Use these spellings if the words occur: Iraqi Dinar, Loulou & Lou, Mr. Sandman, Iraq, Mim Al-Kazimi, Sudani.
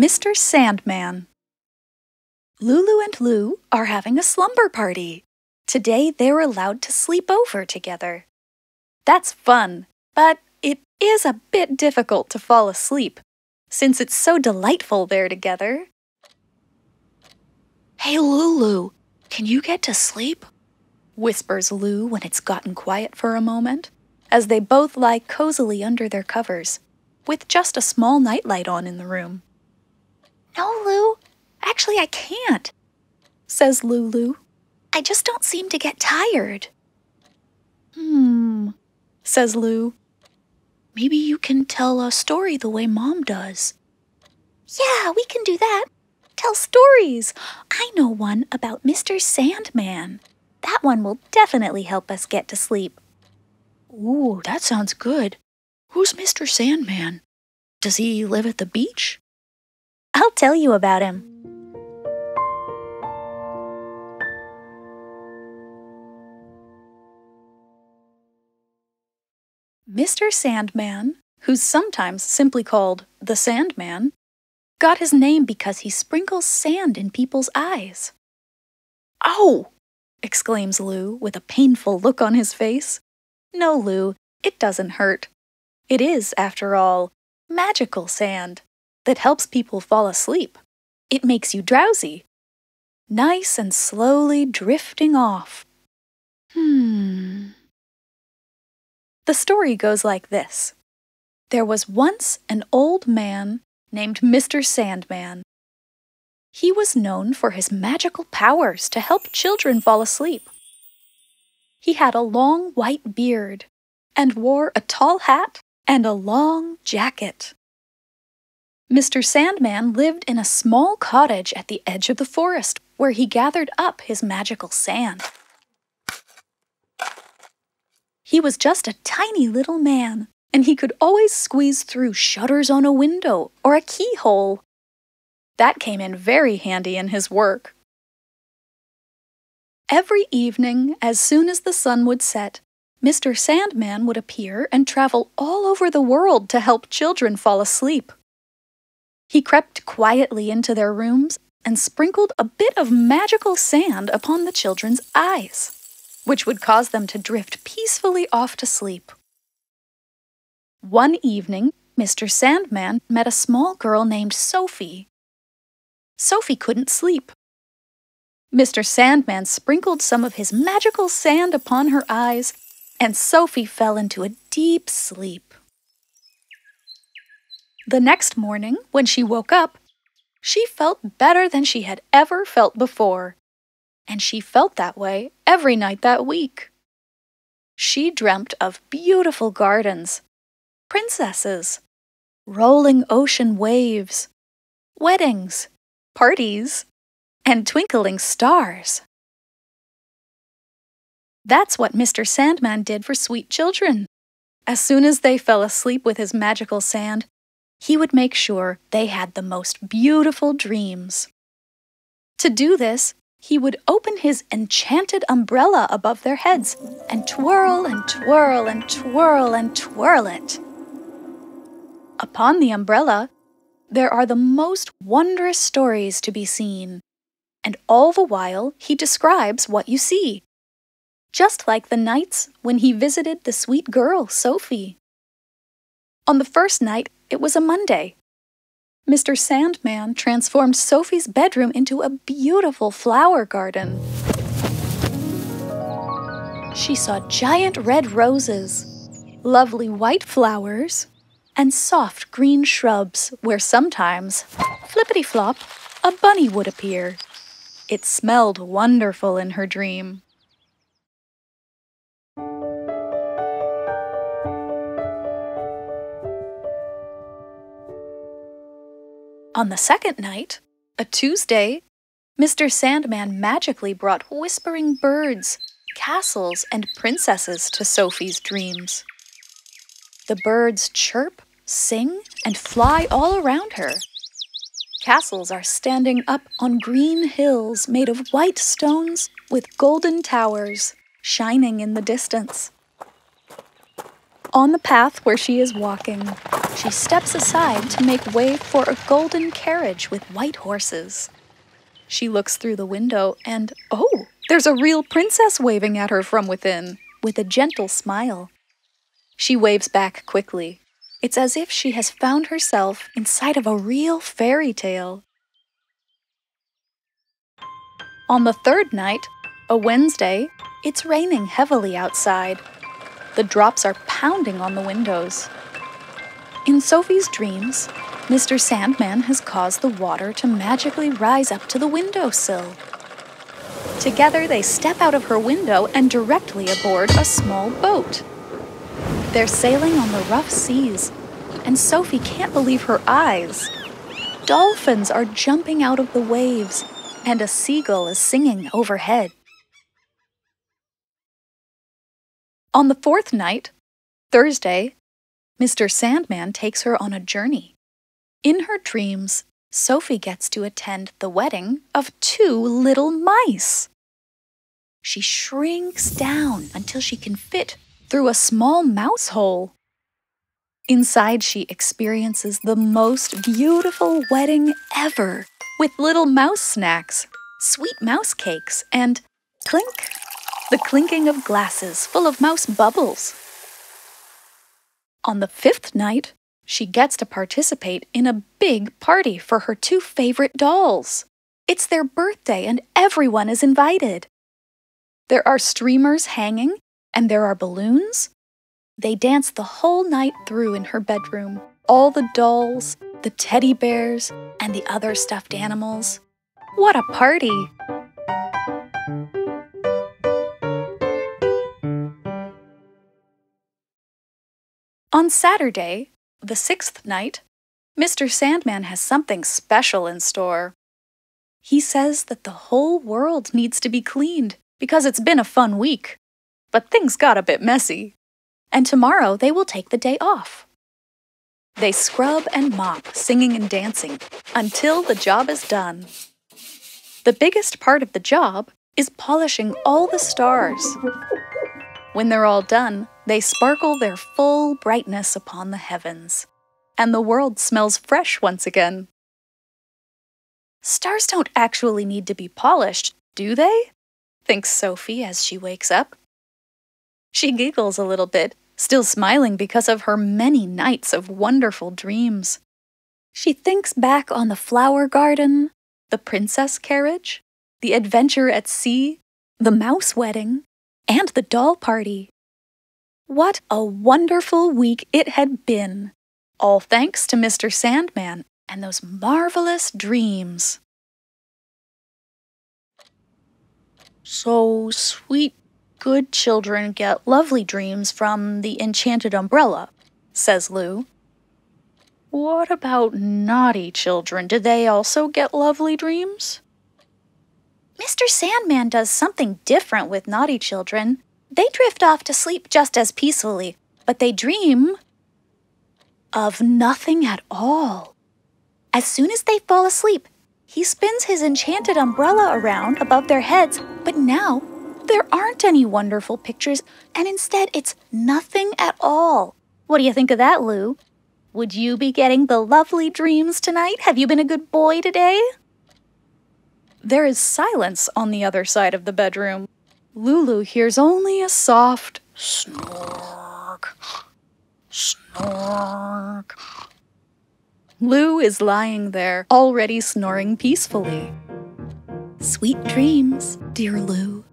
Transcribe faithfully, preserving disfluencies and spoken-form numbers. Mister Sandman. Loulou and Lou are having a slumber party. Today they're allowed to sleep over together. That's fun, but it is a bit difficult to fall asleep, since it's so delightful there together. "Hey, Loulou, can you get to sleep?" whispers Lou when it's gotten quiet for a moment, as they both lie cozily under their covers, with just a small nightlight on in the room. "No, Lou, actually I can't," says Loulou. "I just don't seem to get tired." "Hmm," says Lou. "Maybe you can tell a story the way Mom does." "Yeah, we can do that. Tell stories. I know one about Mister Sandman. That one will definitely help us get to sleep." "Ooh, that sounds good. Who's Mister Sandman? Does he live at the beach?" "I'll tell you about him." Mister Sandman, who's sometimes simply called the Sandman, got his name because he sprinkles sand in people's eyes. "Oh!" exclaims Lou with a painful look on his face. "No, Lou, it doesn't hurt. It is, after all, magical sand that helps people fall asleep. It makes you drowsy. Nice and slowly drifting off." Hmm. The story goes like this. There was once an old man named Mister Sandman. He was known for his magical powers to help children fall asleep. He had a long white beard and wore a tall hat and a long jacket. Mister Sandman lived in a small cottage at the edge of the forest where he gathered up his magical sand. He was just a tiny little man, and he could always squeeze through shutters on a window or a keyhole. That came in very handy in his work. Every evening, as soon as the sun would set, Mister Sandman would appear and travel all over the world to help children fall asleep. He crept quietly into their rooms and sprinkled a bit of magical sand upon the children's eyes, which would cause them to drift peacefully off to sleep. One evening, Mister Sandman met a small girl named Sophie. Sophie couldn't sleep. Mister Sandman sprinkled some of his magical sand upon her eyes, and Sophie fell into a deep sleep. The next morning, when she woke up, she felt better than she had ever felt before, and she felt that way every night that week. She dreamt of beautiful gardens, princesses, rolling ocean waves, weddings, parties, and twinkling stars. That's what Mister Sandman did for sweet children. As soon as they fell asleep with his magical sand, he would make sure they had the most beautiful dreams. To do this, he would open his enchanted umbrella above their heads and twirl and twirl and twirl and twirl it. Upon the umbrella, there are the most wondrous stories to be seen, and all the while he describes what you see, just like the nights when he visited the sweet girl, Sophie. On the first night, it was a Monday. Mister Sandman transformed Sophie's bedroom into a beautiful flower garden. She saw giant red roses, lovely white flowers, and soft green shrubs where sometimes, flippity-flop, a bunny would appear. It smelled wonderful in her dream. On the second night, a Tuesday, Mister Sandman magically brought whispering birds, castles, and princesses to Sophie's dreams. The birds chirp, sing, and fly all around her. Castles are standing up on green hills made of white stones with golden towers shining in the distance. On the path where she is walking, She steps aside to make way for a golden carriage with white horses. She looks through the window and, oh, there's a real princess waving at her from within, with a gentle smile. She waves back quickly. It's as if she has found herself inside of a real fairy tale. On the third night, a Wednesday, it's raining heavily outside. The drops are pounding on the windows. In Sophie's dreams, Mister Sandman has caused the water to magically rise up to the windowsill. Together, they step out of her window and directly aboard a small boat. They're sailing on the rough seas, and Sophie can't believe her eyes. Dolphins are jumping out of the waves, and a seagull is singing overhead. On the fourth night, Thursday, Mister Sandman takes her on a journey. In her dreams, Sophie gets to attend the wedding of two little mice. She shrinks down until she can fit through a small mouse hole. Inside, she experiences the most beautiful wedding ever, with little mouse snacks, sweet mouse cakes, and clink, the clinking of glasses full of mouse bubbles. On the fifth night, she gets to participate in a big party for her two favorite dolls. It's their birthday and everyone is invited. There are streamers hanging and there are balloons. They dance the whole night through in her bedroom. All the dolls, the teddy bears, and the other stuffed animals. What a party! On Saturday, the sixth night, Mister Sandman has something special in store. He says that the whole world needs to be cleaned because it's been a fun week, but things got a bit messy, and tomorrow they will take the day off. They scrub and mop, singing and dancing, until the job is done. The biggest part of the job is polishing all the stars. When they're all done, they sparkle their full brightness upon the heavens, and the world smells fresh once again. Stars don't actually need to be polished, do they? Thinks Sophie as she wakes up. She giggles a little bit, still smiling because of her many nights of wonderful dreams. She thinks back on the flower garden, the princess carriage, the adventure at sea, the mouse wedding, and the doll party. What a wonderful week it had been, all thanks to Mister Sandman and those marvelous dreams. So sweet, good children get lovely dreams from the enchanted umbrella, says Lou. What about naughty children? Do they also get lovely dreams? Mister Sandman does something different with naughty children. They drift off to sleep just as peacefully, but they dream of nothing at all. As soon as they fall asleep, he spins his enchanted umbrella around above their heads, but now there aren't any wonderful pictures, and instead it's nothing at all. What do you think of that, Lou? Would you be getting the lovely dreams tonight? Have you been a good boy today? There is silence on the other side of the bedroom. Loulou hears only a soft snork, snork. Lou is lying there, already snoring peacefully. Sweet dreams, dear Lou.